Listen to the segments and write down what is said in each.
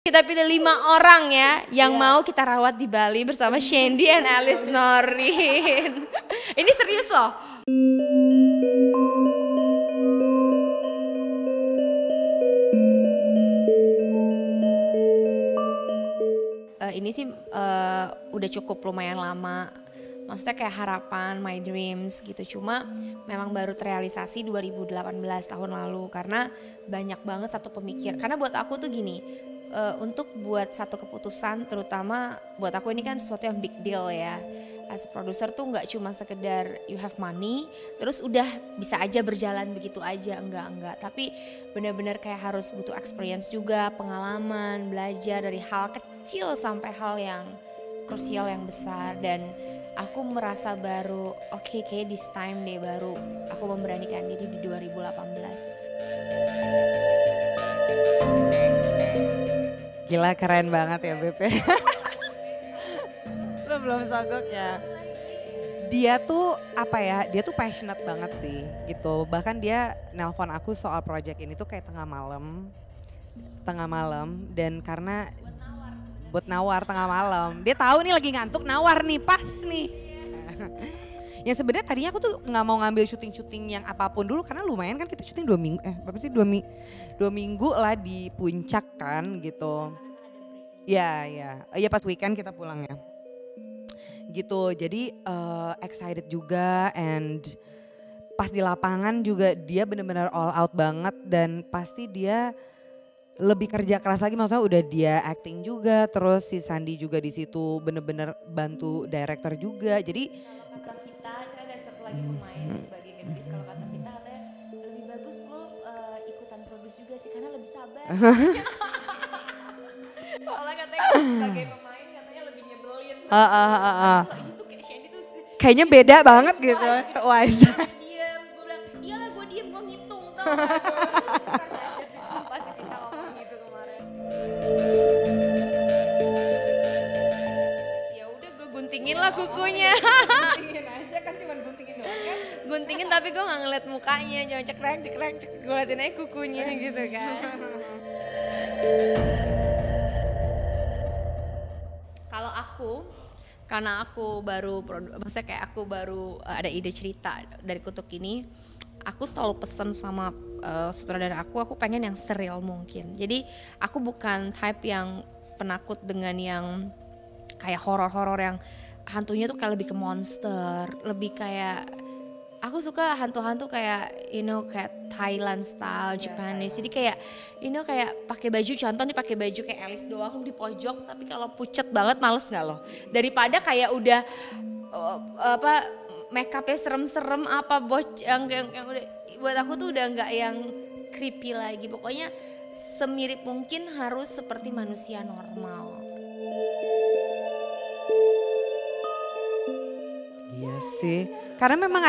Kita pilih 5 orang ya yang mau kita rawat di Bali bersama Shandy and Alice Norin. Ini serius loh. Ini sih udah cukup lumayan lama. Maksudnya kayak harapan, my dreams gitu. Cuma memang baru terrealisasi 2018 tahun lalu. Karena banyak banget satu pemikir. Karena buat aku tuh gini. Untuk buat satu keputusan, terutama buat aku ini kan sesuatu yang big deal ya. As produser tuh nggak cuma sekedar you have money, terus udah bisa aja berjalan begitu aja, enggak. Tapi benar-benar kayak harus butuh experience juga, pengalaman, belajar dari hal kecil sampai hal yang krusial yang besar. Dan aku merasa baru oke, kayak this time deh baru aku memberanikan diri di 2018. Gila keren banget ya BP. Lo belum sogok ya. Dia tuh apa ya, dia tuh passionate banget sih gitu. Bahkan dia nelpon aku soal project ini tuh kayak tengah malam. Dan karena buat nawar tengah malam. Dia tahu nih lagi ngantuk, nawar nih pas nih. Yang sebenarnya tadinya aku tuh nggak mau ngambil syuting-syuting yang apapun dulu karena lumayan kan kita syuting 2 minggu, dua minggu lah di puncak kan gitu. Ya pas weekend kita pulang ya. Gitu jadi excited juga, and pas di lapangan juga dia benar-benar all out banget, dan pasti dia lebih kerja keras lagi, maksudnya udah dia acting juga, terus si Shandy juga di situ bener-bener bantu director juga. Jadi kata kita ada satu lagi pemain sebagai gadis, kalau kata kita katanya lebih bagus lo ikutan produce juga sih karena lebih sabar. Soalnya katanya sebagai pemain katanya lebih nyebelin. Ini tuh kayak Shandy tuh kayaknya beda banget gitu. Wah. Diam, gue bilang iyalah gue diam, gue ngitung tau. Guntingin lah kukunya. Guntingin aja kan, cuma guntingin doang kan. Guntingin tapi gue gak ngeliat mukanya, cuma cekrek, gue liatin aja kukunya gitu kan. Kalau aku, karena aku baru, maksudnya kayak aku baru ada ide cerita dari Kutuk ini, aku selalu pesen sama sutradara aku pengen yang serial mungkin. Jadi aku bukan type yang penakut dengan yang kayak horor-horor yang hantunya tuh kayak lebih ke monster, lebih kayak aku suka hantu-hantu kayak kayak Thailand style, Japanese. Jadi kayak kayak pakai baju, contoh nih pakai baju kayak Alice doang di pojok, tapi kalau pucet banget males nggak loh. Daripada kayak udah apa makeupnya serem-serem apa yang udah buat aku tuh udah nggak yang creepy lagi. Pokoknya semirip mungkin harus seperti manusia normal. Iya sih, karena memang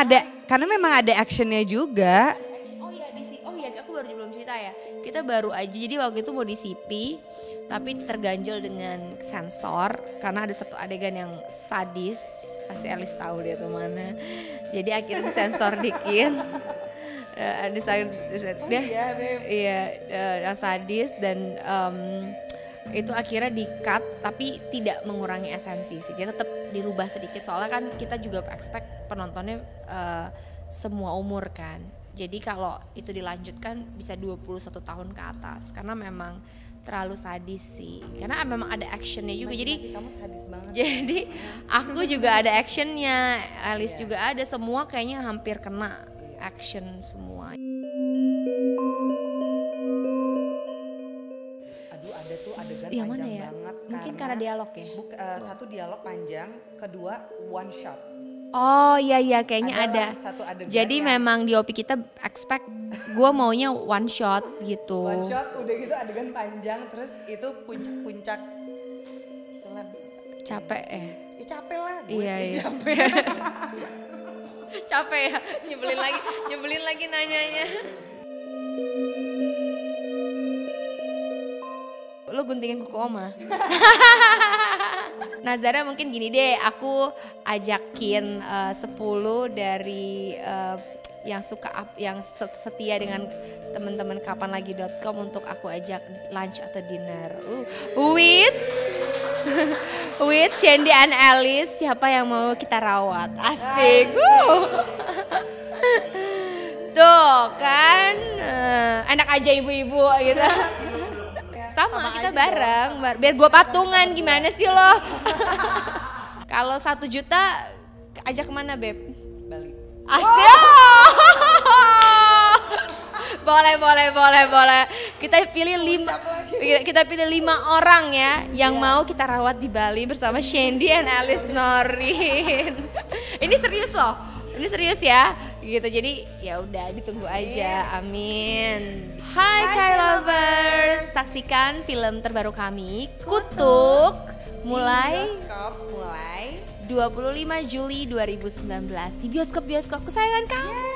ada actionnya juga. Oh iya, aku belum cerita ya. Kita baru aja, jadi waktu itu mau di CP, tapi terganjel dengan sensor karena ada satu adegan yang sadis. Kasih Alice tahu dia tuh mana. Jadi akhirnya sensor dikit. Yang sadis, dan itu akhirnya di-cut tapi tidak mengurangi esensi sih. Dia tetap dirubah sedikit soalnya kan kita juga expect penontonnya semua umur kan. Jadi kalau itu dilanjutkan bisa 21 tahun ke atas karena memang terlalu sadis sih. Karena memang ada actionnya juga. Jadi kamu sadis banget. Jadi aku juga ada actionnya, Alice juga ada, semua kayaknya hampir kena action semua. Ada tuh adegan yang panjang mana ya? Banget mungkin karena dialog ya? Satu dialog panjang, kedua one shot. Oh iya kayaknya ada. Satu adegan. Jadi memang di OP kita expect gue maunya one shot gitu. One shot udah gitu adegan panjang, terus itu puncak-puncak capek ya capek lah, iya. Capek. Capek ya, nyebelin lagi nanyanya. Lo guntingin kuku oma. Nah Zara mungkin gini deh, aku ajakin 10 dari yang suka yang setia dengan teman-teman KapanLagi.com untuk aku ajak lunch atau dinner with Shandy and Alice. Siapa yang mau kita rawat? Asik. Tuh kan enak aja ibu-ibu gitu. Sama kita bareng, biar gue patungan. Gimana sih lo? Kalau 1 juta ajak kemana, Beb? Bali. Asik. Boleh. Kita pilih lima orang ya yang mau kita rawat di Bali bersama Shandy and Alice Norin. Ini serius loh. Ini serius ya. Gitu. Jadi ya udah ditunggu aja. Amin. Hai Kai lovers, saksikan film terbaru kami Kutuk mulai di bioskop 25 Juli 2019 di bioskop-bioskop kesayangan kamu.